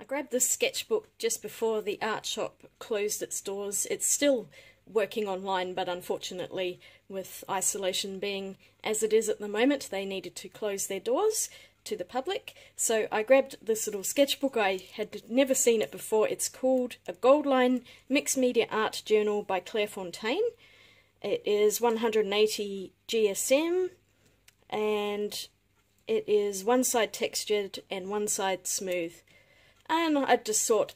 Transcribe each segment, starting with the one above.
I grabbed this sketchbook just before the art shop closed its doors. It's still working online, but unfortunately, with isolation being as it is at the moment, they needed to close their doors to the public. So I grabbed this little sketchbook. I had never seen it before. It's called A Goldline Mixed Media Art Journal by Claire Fontaine. It is 180 GSM and it is one side textured and one side smooth. And I just thought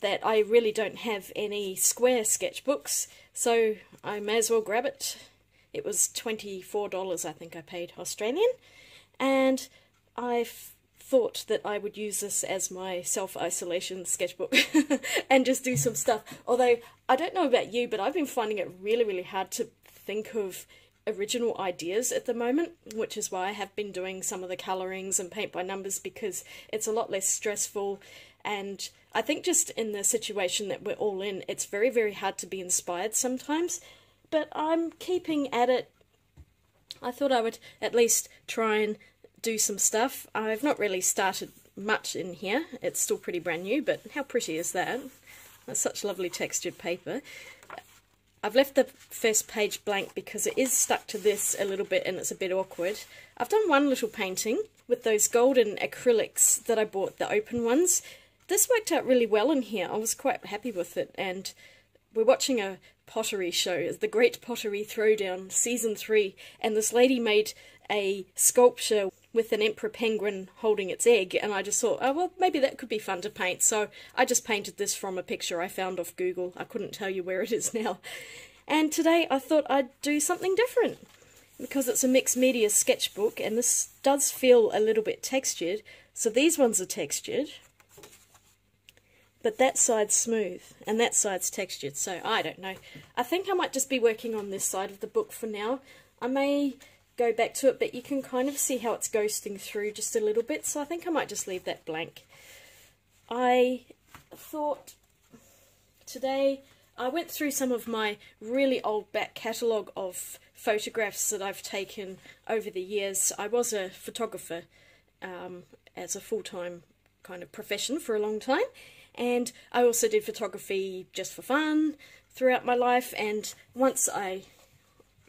that I really don't have any square sketchbooks, so I may as well grab it. It was $24 I think I paid Australian, and I thought that I would use this as my self-isolation sketchbook and just do some stuff. Although, I don't know about you, but I've been finding it really, really hard to think of original ideas at the moment, which is why I have been doing some of the colourings and paint by numbers, because it's a lot less stressful. And I think just in the situation that we're all in, it's very, very hard to be inspired sometimes, but I'm keeping at it. I thought I would at least try and do some stuff. I've not really started much in here. It's still pretty brand new, but how pretty is that? That's such lovely textured paper. I've left the first page blank because it is stuck to this a little bit and it's a bit awkward. I've done one little painting with those golden acrylics that I bought, the open ones. This worked out really well in here. I was quite happy with it, and we're watching a pottery show, The Great Pottery Throwdown, Season 3, and this lady made a sculpture with an emperor penguin holding its egg, and I just thought, oh well, maybe that could be fun to paint. So I just painted this from a picture I found off Google. I couldn't tell you where it is now. And today I thought I'd do something different. Because it's a mixed media sketchbook, and this does feel a little bit textured, so these ones are textured, but that side's smooth and that side's textured, so I don't know. I think I might just be working on this side of the book for now. I may go back to it, but you can kind of see how it's ghosting through just a little bit, so I think I might just leave that blank. I thought today I went through some of my really old back catalogue of photographs that I've taken over the years. I was a photographer as a full-time kind of profession for a long time, and I also did photography just for fun throughout my life, and once I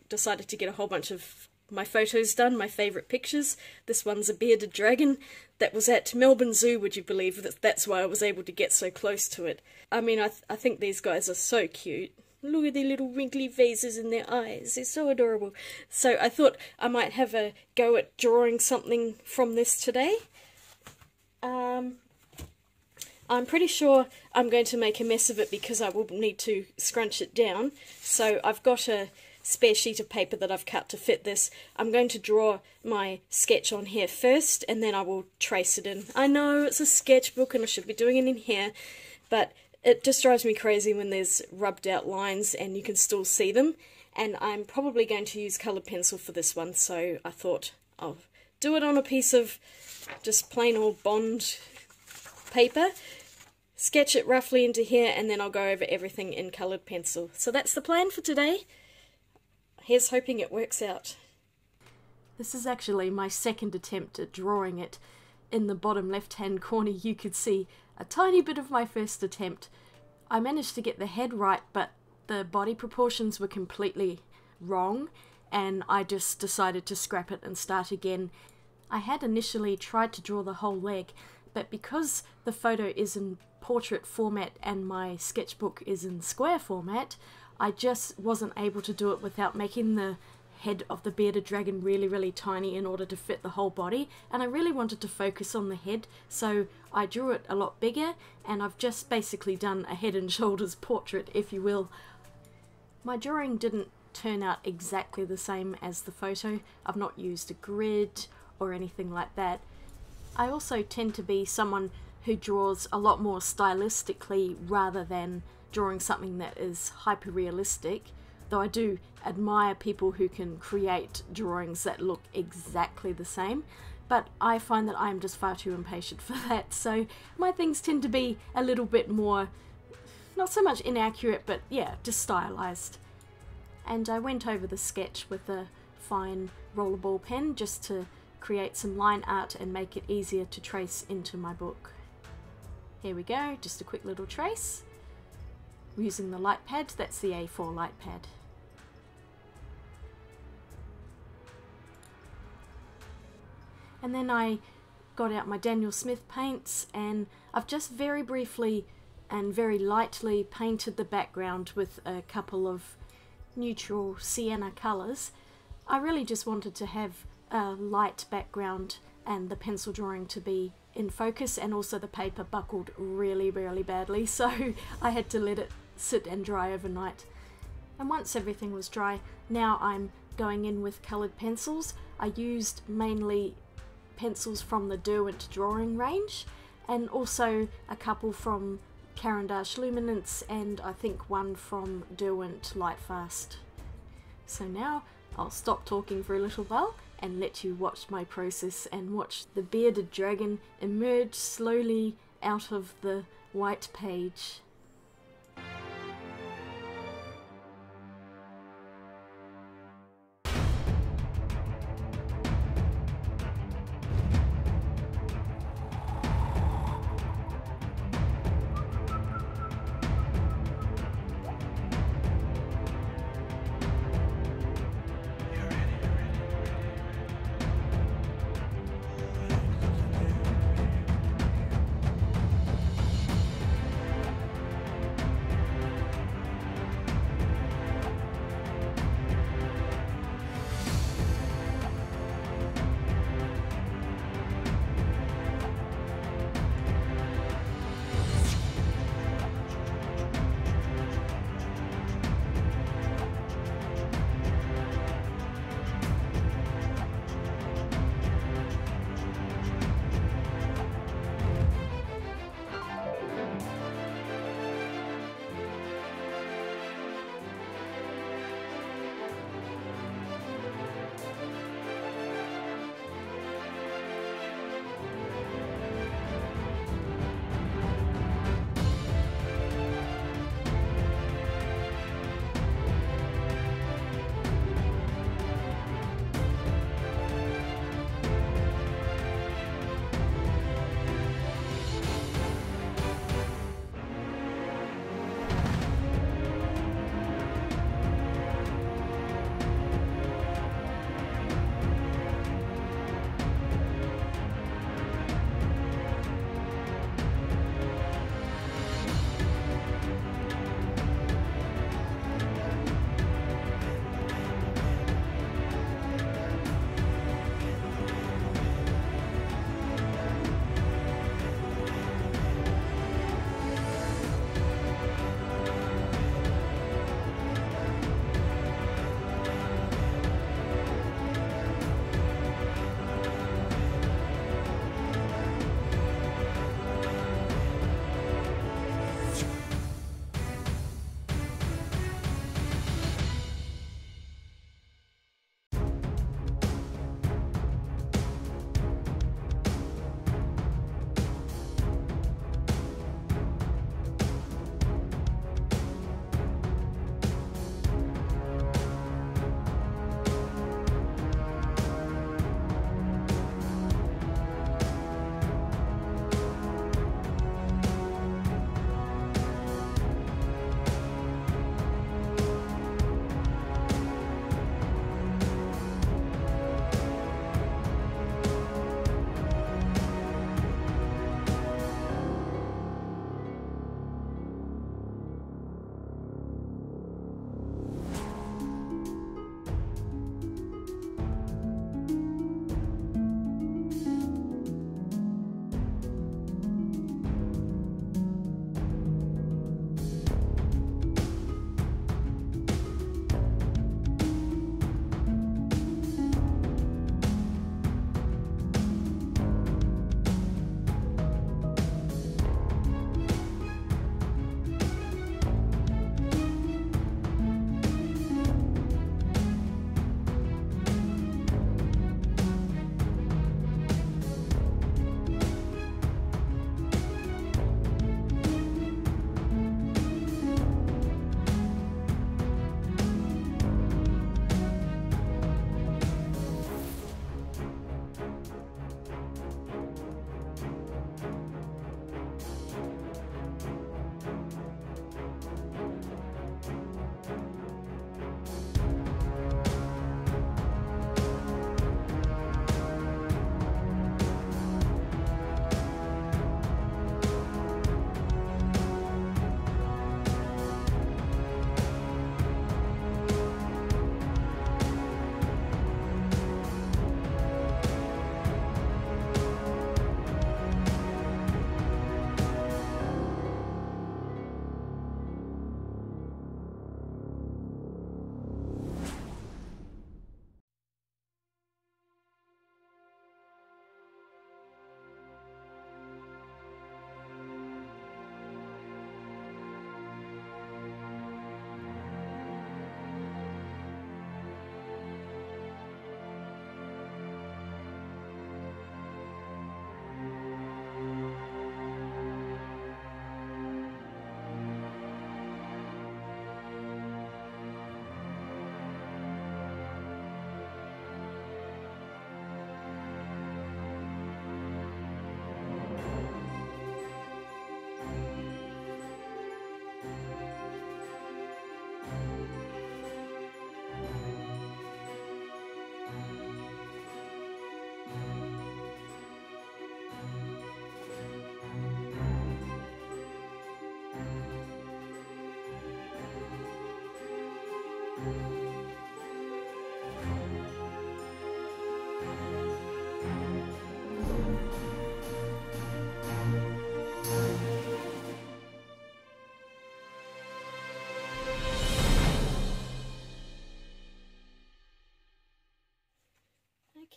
decided to get a whole bunch of my photos done, my favourite pictures. This one's a bearded dragon that was at Melbourne Zoo, would you believe? That's why I was able to get so close to it. I mean, I think these guys are so cute. Look at their little wrinkly faces in their eyes. They're so adorable. So I thought I might have a go at drawing something from this today. I'm pretty sure I'm going to make a mess of it because I will need to scrunch it down. So I've got a spare sheet of paper that I've cut to fit this. I'm going to draw my sketch on here first, and then I will trace it in. I know it's a sketchbook and I should be doing it in here, but it just drives me crazy when there's rubbed out lines and you can still see them, and I'm probably going to use coloured pencil for this one, so I thought I'll do it on a piece of just plain old bond paper, sketch it roughly into here, and then I'll go over everything in coloured pencil. So that's the plan for today. Here's hoping it works out. This is actually my second attempt at drawing it. In the bottom left-hand corner you could see a tiny bit of my first attempt. I managed to get the head right, but the body proportions were completely wrong, and I just decided to scrap it and start again. I had initially tried to draw the whole leg, but because the photo is in portrait format and my sketchbook is in square format, I just wasn't able to do it without making the head of the bearded dragon really, really tiny in order to fit the whole body, and I really wanted to focus on the head, so I drew it a lot bigger, and I've just basically done a head and shoulders portrait, if you will. My drawing didn't turn out exactly the same as the photo. I've not used a grid or anything like that. I also tend to be someone who draws a lot more stylistically rather than drawing something that is hyper-realistic, though I do admire people who can create drawings that look exactly the same, but I find that I'm just far too impatient for that, so my things tend to be a little bit more, not so much inaccurate, but yeah, just stylized. And I went over the sketch with a fine rollerball pen just to create some line art and make it easier to trace into my book. Here we go, just a quick little trace. We're using the light pad, that's the A4 light pad. And then I got out my Daniel Smith paints, and I've just very briefly and very lightly painted the background with a couple of neutral sienna colours. I really just wanted to have a light background and the pencil drawing to be in focus, and also the paper buckled really, really badly, so I had to let it sit and dry overnight. And once everything was dry, now I'm going in with coloured pencils. I used mainly pencils from the Derwent drawing range, and also a couple from Caran d'Ache Luminance, and I think one from Derwent Lightfast. So now I'll stop talking for a little while and let you watch my process and watch the bearded dragon emerge slowly out of the white page.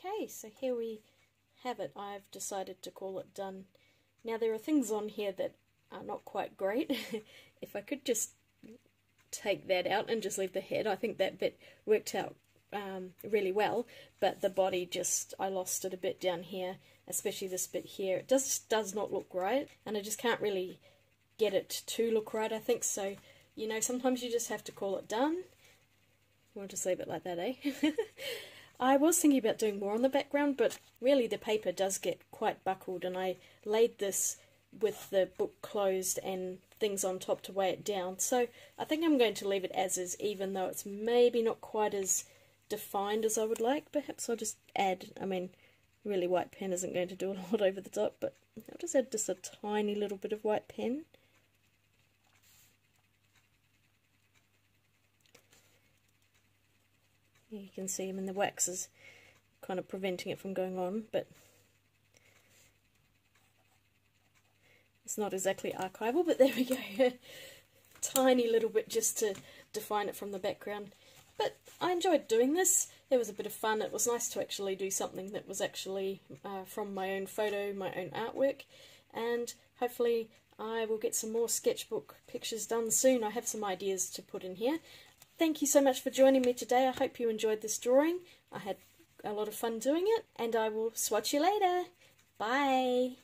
Okay, so here we have it. I've decided to call it done. Now there are things on here that are not quite great. If I could just take that out and just leave the head, I think that bit worked out really well, but the body just, I lost it a bit down here, especially this bit here. It just does not look right, and I just can't really get it to look right, I think. So, you know, sometimes you just have to call it done. We'll just leave it like that, eh? I was thinking about doing more on the background, but really the paper does get quite buckled, and I laid this with the book closed and things on top to weigh it down. So I think I'm going to leave it as is, even though it's maybe not quite as defined as I would like. Perhaps I'll just add, I mean, really white pen isn't going to do a lot over the top, but I'll just add just a tiny little bit of white pen. You can see them in the wax is kind of preventing it from going on, but it's not exactly archival, but there we go. Tiny little bit just to define it from the background. But I enjoyed doing this. It was a bit of fun. It was nice to actually do something that was actually from my own photo, my own artwork, and hopefully I will get some more sketchbook pictures done soon. I have some ideas to put in here. Thank you so much for joining me today. I hope you enjoyed this drawing. I had a lot of fun doing it, and I will swatch you later. Bye!